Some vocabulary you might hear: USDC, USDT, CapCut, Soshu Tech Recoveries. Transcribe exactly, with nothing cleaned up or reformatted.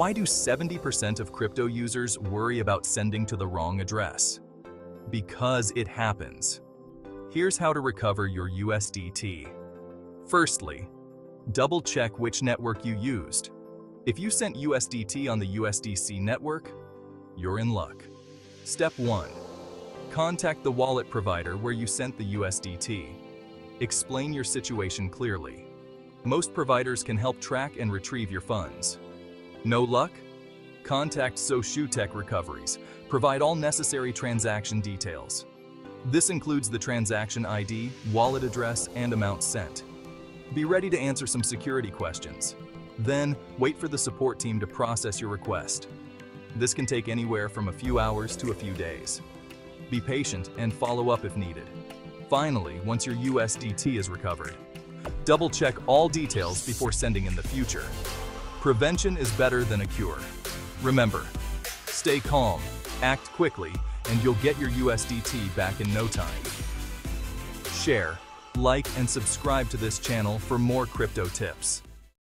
Why do seventy percent of crypto users worry about sending to the wrong address? Because it happens. Here's how to recover your U S D T. Firstly, double-check which network you used. If you sent U S D T on the U S D C network, you're in luck. Step one. Contact the wallet provider where you sent the U S D T. Explain your situation clearly. Most providers can help track and retrieve your funds. No luck? Contact Soshu Tech Recoveries. Provide all necessary transaction details. This includes the transaction I D, wallet address, and amount sent. Be ready to answer some security questions. Then, wait for the support team to process your request. This can take anywhere from a few hours to a few days. Be patient and follow up if needed. Finally, once your U S D T is recovered, double-check all details before sending in the future. Prevention is better than a cure. Remember, stay calm, act quickly, and you'll get your U S D T back in no time. Share, like, and subscribe to this channel for more crypto tips.